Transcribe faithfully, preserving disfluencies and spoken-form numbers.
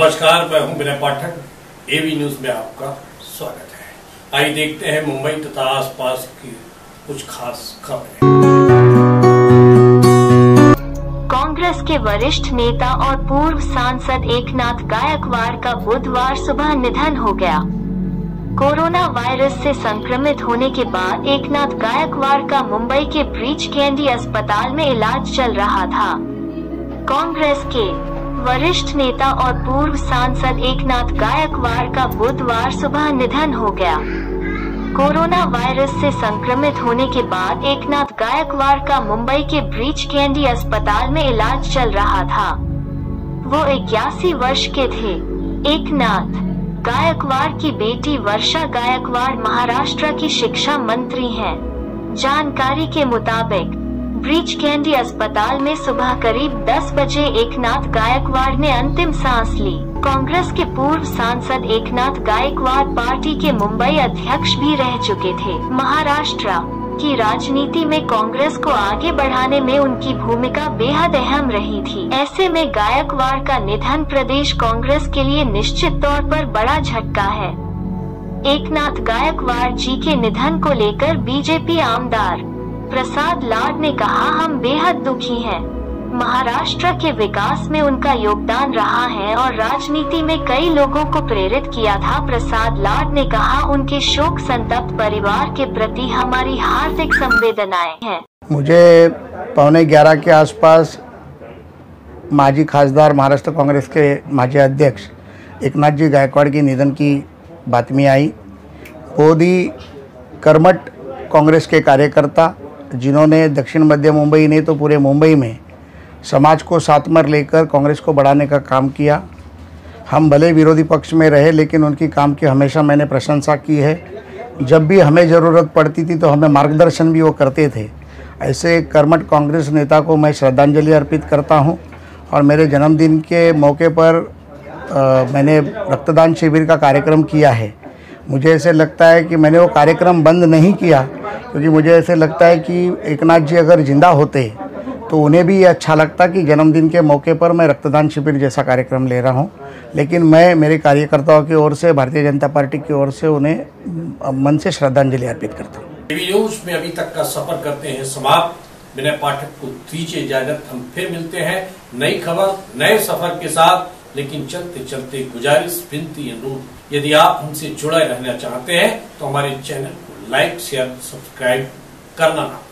नमस्कार, मैं हूं विनय पाठक। ए बी न्यूज में आपका स्वागत है। आइए देखते हैं मुंबई तथा आसपास की कुछ खास खबरें। कांग्रेस के वरिष्ठ नेता और पूर्व सांसद एकनाथ गायकवाड़ का बुधवार सुबह निधन हो गया। कोरोना वायरस से संक्रमित होने के बाद एकनाथ गायकवाड़ का मुंबई के ब्रीच कैंडी अस्पताल में इलाज चल रहा था। कांग्रेस के वरिष्ठ नेता और पूर्व सांसद एकनाथ गायकवाड़ का बुधवार सुबह निधन हो गया। कोरोना वायरस से संक्रमित होने के बाद एकनाथ गायकवाड़ का मुंबई के ब्रीच कैंडी अस्पताल में इलाज चल रहा था। वो इक्यासी वर्ष के थे। एकनाथ गायकवाड़ की बेटी वर्षा गायकवाड़ महाराष्ट्र की शिक्षा मंत्री हैं। जानकारी के मुताबिक ब्रीच कैंडी अस्पताल में सुबह करीब दस बजे एकनाथ गायकवाड़ ने अंतिम सांस ली। कांग्रेस के पूर्व सांसद एकनाथ गायकवाड़ पार्टी के मुंबई अध्यक्ष भी रह चुके थे। महाराष्ट्र की राजनीति में कांग्रेस को आगे बढ़ाने में उनकी भूमिका बेहद अहम रही थी। ऐसे में गायकवाड़ का निधन प्रदेश कांग्रेस के लिए निश्चित तौर पर बड़ा झटका है। एकनाथ गायकवाड़ जी के निधन को लेकर बीजेपी आमदार प्रसाद लाड ने कहा, हम बेहद दुखी हैं। महाराष्ट्र के विकास में उनका योगदान रहा है और राजनीति में कई लोगों को प्रेरित किया था। प्रसाद लाड ने कहा, उनके शोक संतप्त परिवार के प्रति हमारी हार्दिक संवेदनाएं हैं। मुझे पौने ग्यारह के आसपास माजी खासदार महाराष्ट्र कांग्रेस के माजी अध्यक्ष एकनाथ जी गायकवाड़ के निधन की बातमी आई। बहुत ही कर्मठ कांग्रेस के कार्यकर्ता, जिन्होंने दक्षिण मध्य मुंबई ने तो पूरे मुंबई में समाज को साथ में लेकर कांग्रेस को बढ़ाने का काम किया। हम भले विरोधी पक्ष में रहे, लेकिन उनकी काम की हमेशा मैंने प्रशंसा की है। जब भी हमें ज़रूरत पड़ती थी तो हमें मार्गदर्शन भी वो करते थे। ऐसे कर्मठ कांग्रेस नेता को मैं श्रद्धांजलि अर्पित करता हूं। और मेरे जन्मदिन के मौके पर आ, मैंने रक्तदान शिविर का कार्यक्रम किया है। मुझे ऐसे लगता है कि मैंने वो कार्यक्रम बंद नहीं किया, क्योंकि मुझे ऐसे लगता है कि एकनाथ जी अगर जिंदा होते तो उन्हें भी ये अच्छा लगता कि जन्मदिन के मौके पर मैं रक्तदान शिविर जैसा कार्यक्रम ले रहा हूँ। लेकिन मैं मेरे कार्यकर्ताओं की ओर से, भारतीय जनता पार्टी की ओर से उन्हें मन से श्रद्धांजलि अर्पित करता हूँ। न्यूज में अभी तक का सफर करते हैं समाप्त। विनय पाठक को दीजिए इजाजत। हम फिर मिलते हैं नई खबर नए सफर के साथ। लेकिन चलते चलते गुजारिश, विनती, अनुरोध, यदि आप हमसे जुड़े रहना चाहते हैं तो हमारे चैनल को लाइक, शेयर, सब्सक्राइब करना ना